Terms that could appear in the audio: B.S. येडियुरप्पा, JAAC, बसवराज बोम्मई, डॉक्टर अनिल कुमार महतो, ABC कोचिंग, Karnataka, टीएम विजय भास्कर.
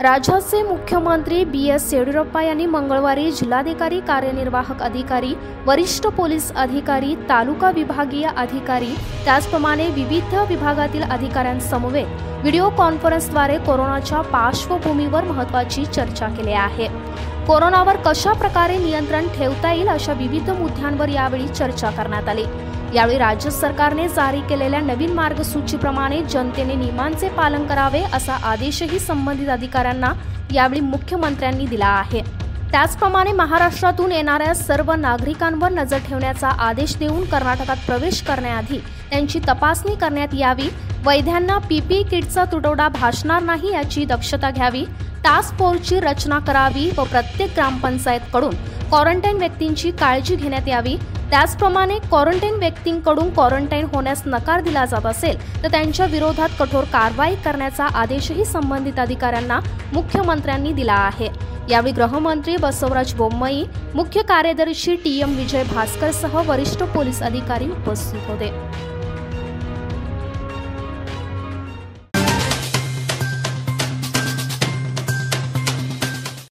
राज्याचे मुख्यमंत्री B.S. येडियुरप्पा यांनी मंगळवारी जिल्हाधिकारी, कार्यनिर्वाहक अधिकारी, वरिष्ठ पोलीस अधिकारी, तालुका विभागीय अधिकारी त्याचप्रमाणे विविध विभागातील अधिकाऱ्यांसमवेत व्हिडिओ कॉन्फरन्सद्वारे कोरोनाच्या पार्श्वभूमीवर महत्त्वाची चर्चा केली आहे। कोरोनावर कशा प्रकारे नियंत्रण ठेवता येईल अशा विविध मुद्द्यांवर यावेळी चर्चा करण्यात आली। यावेळी राज्य सरकारने जारी केलेल्या नवीन मार्गसूचीप्रमाणे जनतेने नियमांचे पालन करावे असा आदेशही संबंधित अधिकाऱ्यांना यावेळी मुख्यमंत्र्यांनी दिला आहे। त्याचप्रमाणे महाराष्ट्रातून येणाऱ्या सर्व नागरिकांवर नजर ठेवण्याचा आदेश देऊन कर्नाटकात प्रवेश करण्याआधी त्यांची तपासणी करण्यात यावी, वैद्यांना पीपीई किटचा तुटवडा भासणार नाही याची दक्षता घ्यावी, टास्क फोर्सची रचना करावी व प्रत्येक ग्रामपंचायतकडून क्वारंटाईन व्यक्तींची काळजी घेण्यात यावी। त्याचप्रमाणे क्वारंटाईन व्यक्तींकडून क्वारंटाईन होण्यास नकार दिला जात असेल तर त्यांच्या विरोधात कठोर कारवाई करण्याचा आदेशही संबंधित अधिकाऱ्यांना मुख्यमंत्र्यांनी दिला आहे। यावेळी गृहमंत्री बसवराज बोम्मई, मुख्य कार्यदर्शी टीएम विजय भास्कर सह वरिष्ठ पोलीस अधिकारी उपस्थित होते।